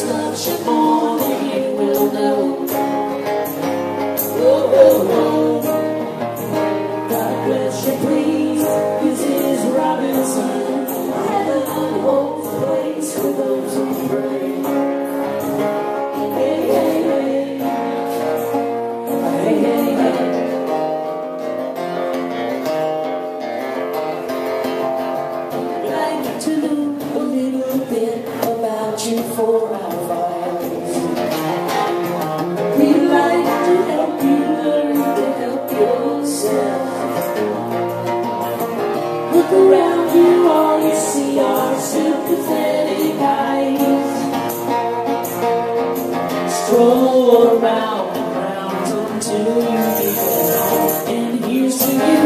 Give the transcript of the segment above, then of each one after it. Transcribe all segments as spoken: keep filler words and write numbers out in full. such a morning will know. Oh, oh, oh. God bless you, please. This is Robinson. Heaven holds place for those who pray. Hey, hey, hey. Hey, hey, hey. But I get to know a little bit about you for our lives. We like to help you learn to help yourself. Look around you, all you see are sympathetic eyes. Stroll around and round until you feel alone. And here's to you,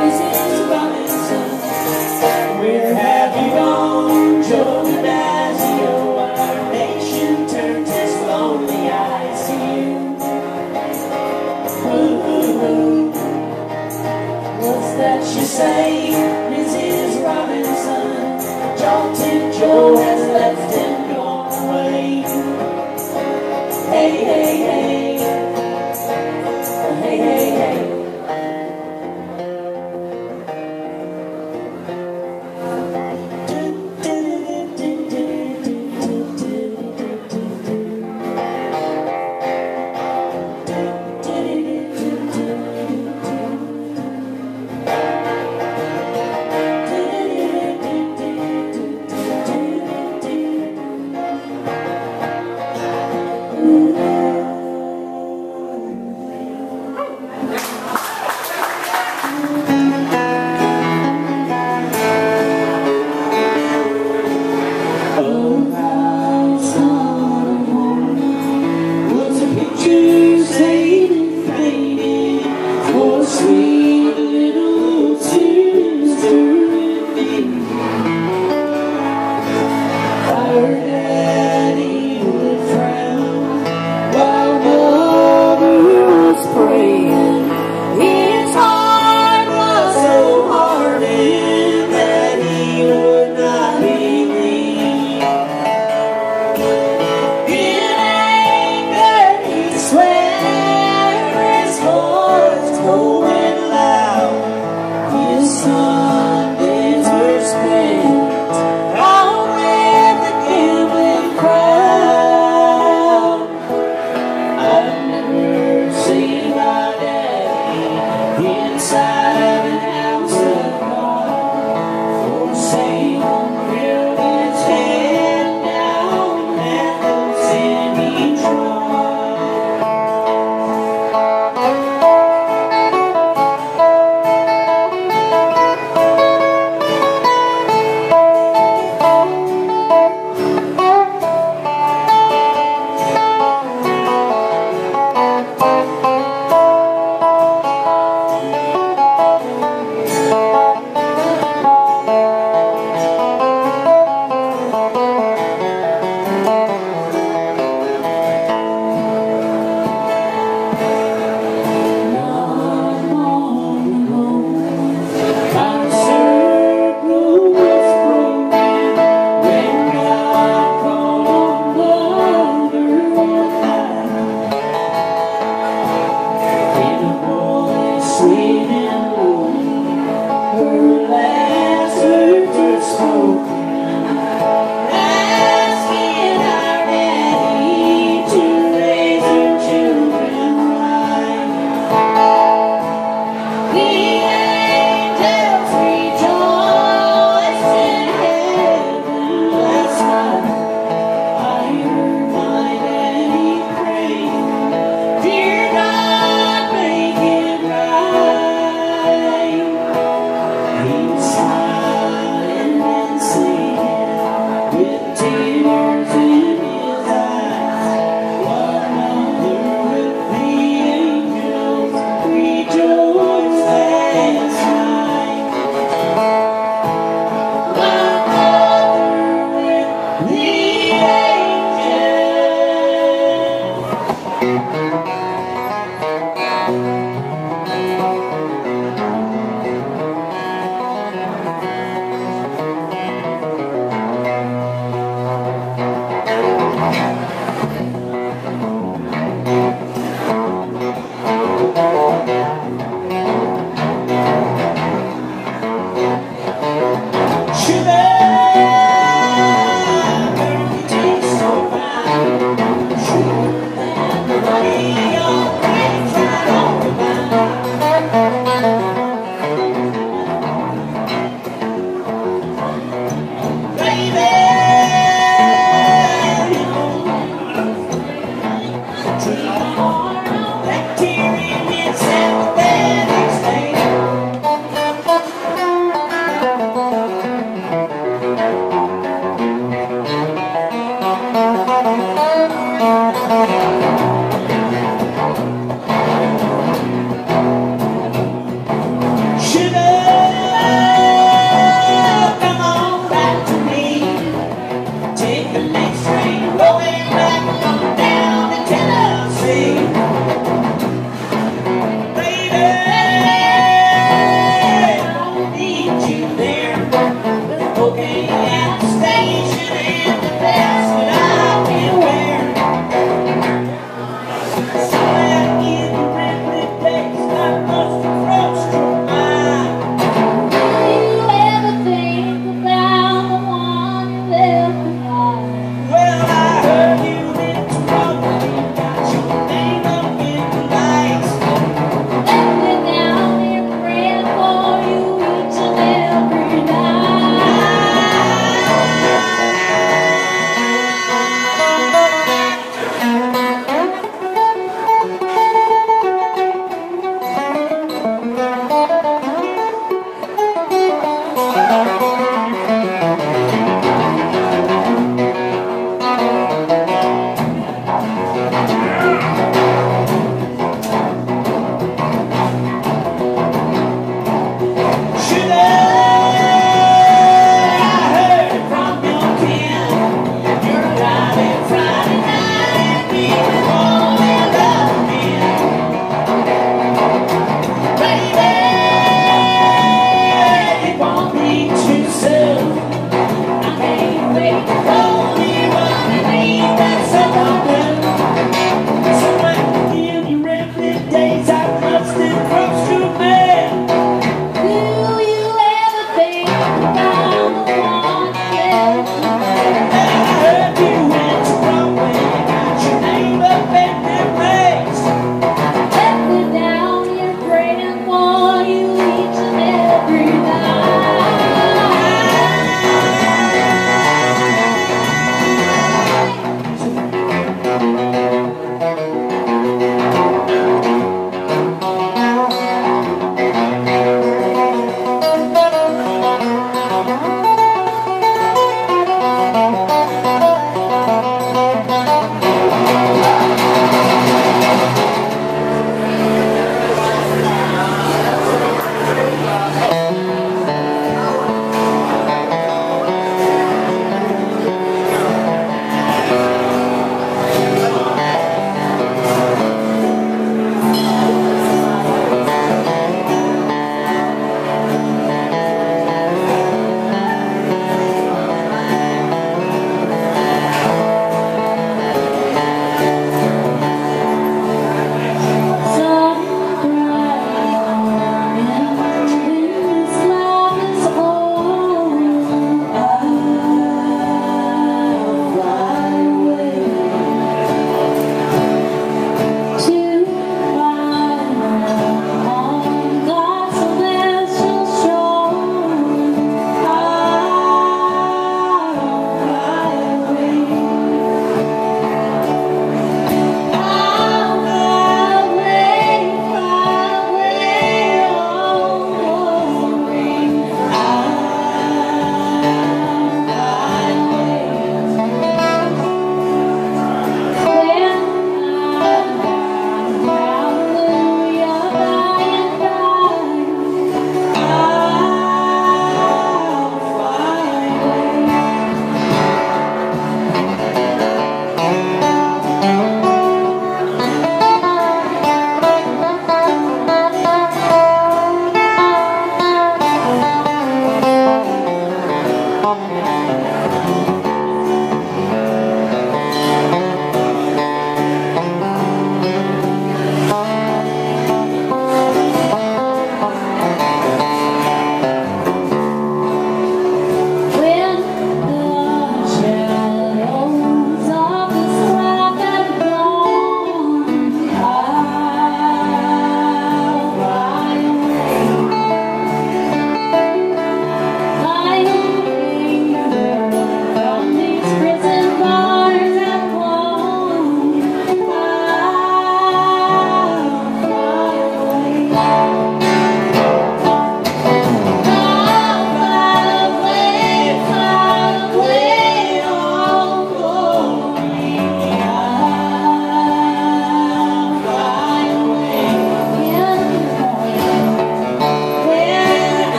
Missus Robinson. We're happy on Joe DiMaggio. Our nation turned its lonely eyes to you. Ooh, ooh, ooh. What's that you say? Missus Robinson, Joltin' Joe has left him.